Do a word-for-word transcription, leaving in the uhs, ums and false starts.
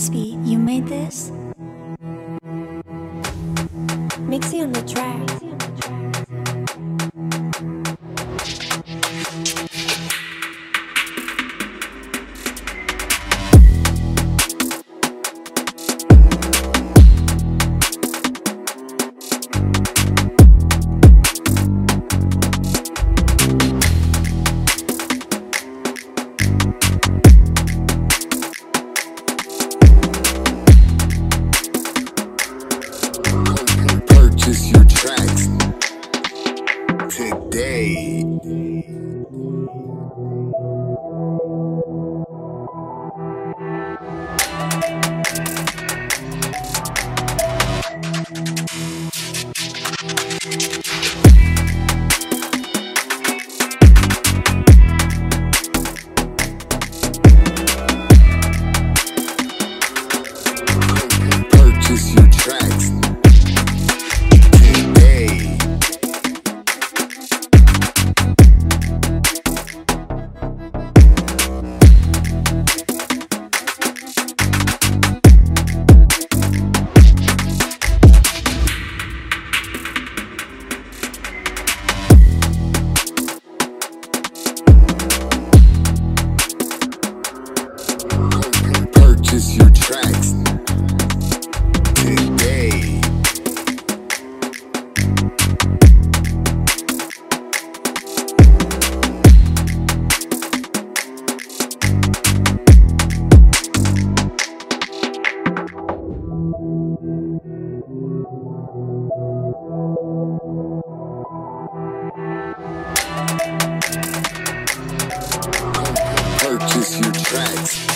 must be you made this? Miixii on the track. Your tracks today. Purchase your tracks. Your tracks today. Purchase your tracks.